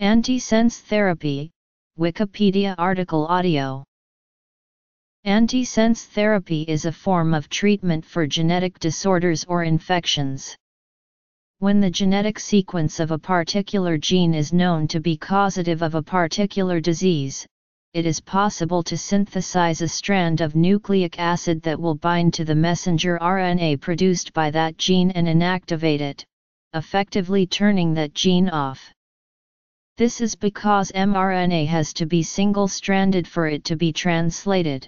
Antisense therapy, Wikipedia article audio. Antisense therapy is a form of treatment for genetic disorders or infections. When the genetic sequence of a particular gene is known to be causative of a particular disease, it is possible to synthesize a strand of nucleic acid that will bind to the messenger RNA produced by that gene and inactivate it, effectively turning that gene off. This is because mRNA has to be single-stranded for it to be translated.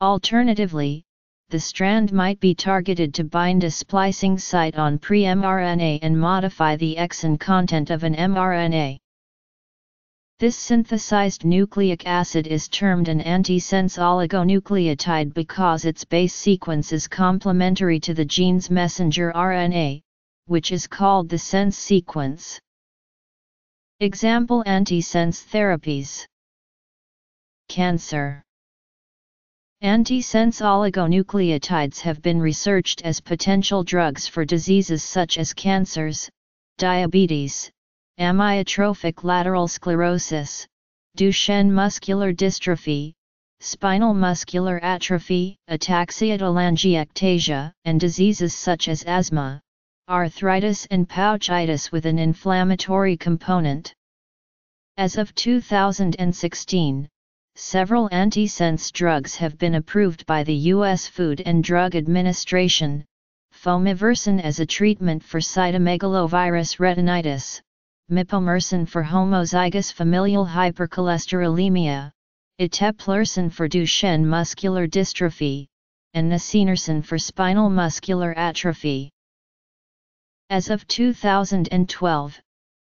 Alternatively, the strand might be targeted to bind a splicing site on pre-mRNA and modify the exon content of an mRNA. This synthesized nucleic acid is termed an antisense oligonucleotide because its base sequence is complementary to the gene's messenger RNA, which is called the sense sequence. Example antisense therapies. Cancer. Antisense oligonucleotides have been researched as potential drugs for diseases such as cancers, diabetes, amyotrophic lateral sclerosis, Duchenne muscular dystrophy, spinal muscular atrophy, ataxia-telangiectasia, and diseases such as asthma, arthritis and pouchitis with an inflammatory component. As of 2016, several antisense drugs have been approved by the U.S. Food and Drug Administration, fomivirsen as a treatment for cytomegalovirus retinitis, mipomersen for homozygous familial hypercholesterolemia, eteplirsen for Duchenne muscular dystrophy, and nusinersen for spinal muscular atrophy. As of 2012,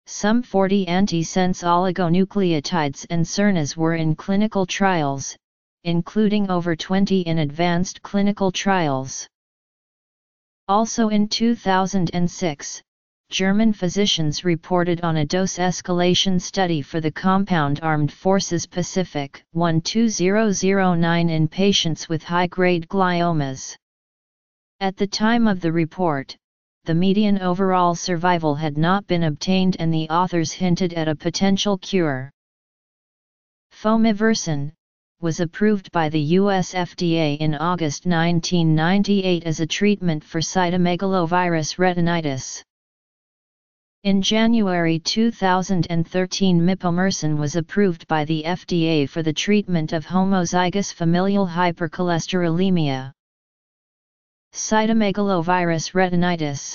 some 40 antisense oligonucleotides and SERNAs were in clinical trials, including over 20 in advanced clinical trials. Also in 2006, German physicians reported on a dose escalation study for the compound Armed Forces Pacific 12009 in patients with high-grade gliomas. At the time of the report, the median overall survival had not been obtained and the authors hinted at a potential cure. Fomivirsen was approved by the U.S. FDA in August 1998 as a treatment for cytomegalovirus retinitis. In January 2013, mipomersen was approved by the FDA for the treatment of homozygous familial hypercholesterolemia. Cytomegalovirus retinitis.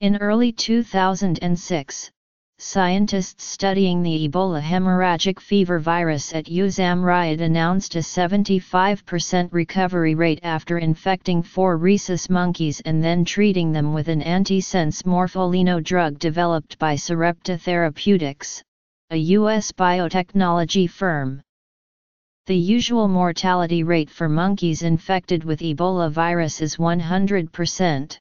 In early 2006, scientists studying the Ebola hemorrhagic fever virus at USAMRIID announced a 75% recovery rate after infecting 4 rhesus monkeys and then treating them with an antisense morpholino drug developed by Sarepta Therapeutics, a U.S. biotechnology firm. The usual mortality rate for monkeys infected with Ebola virus is 100%.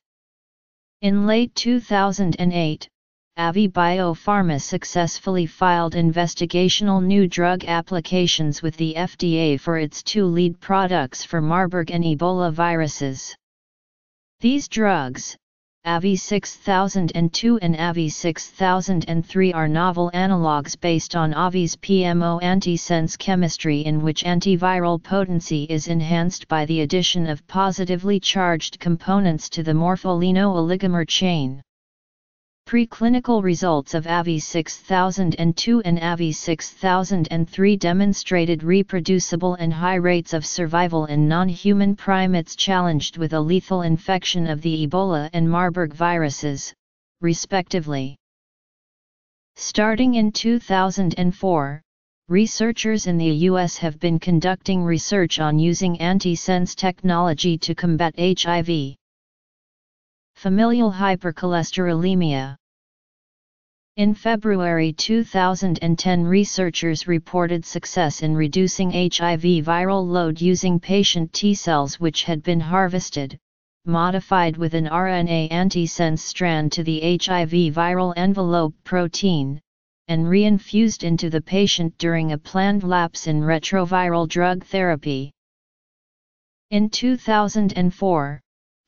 In late 2008, Avi Biopharma successfully filed investigational new drug applications with the FDA for its 2 lead products for Marburg and Ebola viruses. These drugs, AVI-6002 and AVI-6003, are novel analogues based on AVI's PMO antisense chemistry, in which antiviral potency is enhanced by the addition of positively charged components to the morpholino-oligomer chain. Preclinical results of AVI-6002 and AVI-6003 demonstrated reproducible and high rates of survival in non-human primates challenged with a lethal infection of the Ebola and Marburg viruses, respectively. Starting in 2004, researchers in the U.S. have been conducting research on using antisense technology to combat HIV. Familial hypercholesterolemia. In February 2010, researchers reported success in reducing HIV viral load using patient T cells which had been harvested, modified with an RNA antisense strand to the HIV viral envelope protein, and reinfused into the patient during a planned lapse in retroviral drug therapy. In 2004,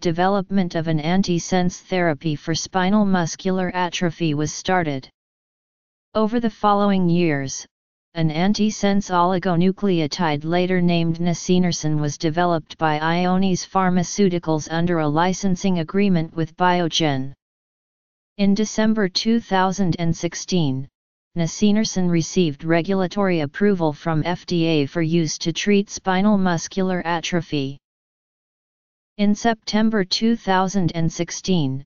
development of an antisense therapy for spinal muscular atrophy was started. Over the following years, an antisense oligonucleotide later named nusinersen was developed by Ionis Pharmaceuticals under a licensing agreement with Biogen. In December 2016, nusinersen received regulatory approval from FDA for use to treat spinal muscular atrophy. In September 2016,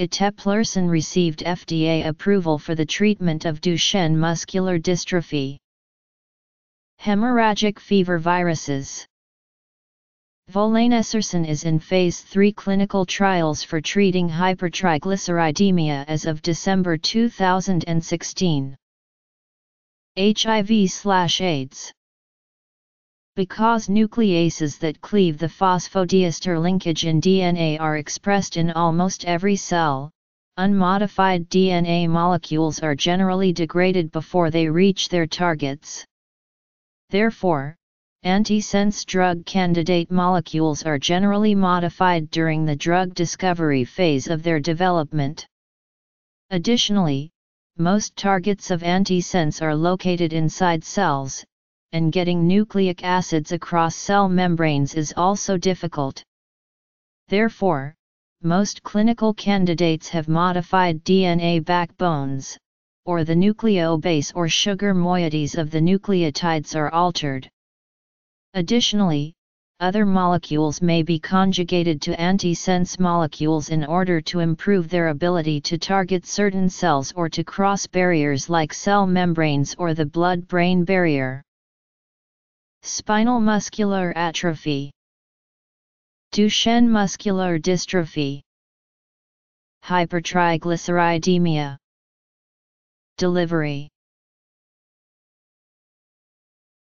eteplirsen received FDA approval for the treatment of Duchenne muscular dystrophy. Hemorrhagic fever viruses. Volanesersen is in phase 3 clinical trials for treating hypertriglyceridemia as of December 2016. HIV/AIDS. Because nucleases that cleave the phosphodiester linkage in DNA are expressed in almost every cell, unmodified DNA molecules are generally degraded before they reach their targets. Therefore, antisense drug candidate molecules are generally modified during the drug discovery phase of their development. Additionally, most targets of antisense are located inside cells, and getting nucleic acids across cell membranes is also difficult. Therefore, most clinical candidates have modified DNA backbones, or the nucleobase or sugar moieties of the nucleotides are altered. Additionally, other molecules may be conjugated to antisense molecules in order to improve their ability to target certain cells or to cross barriers like cell membranes or the blood-brain barrier. Spinal muscular atrophy. Duchenne muscular dystrophy. Hypertriglyceridemia. Delivery.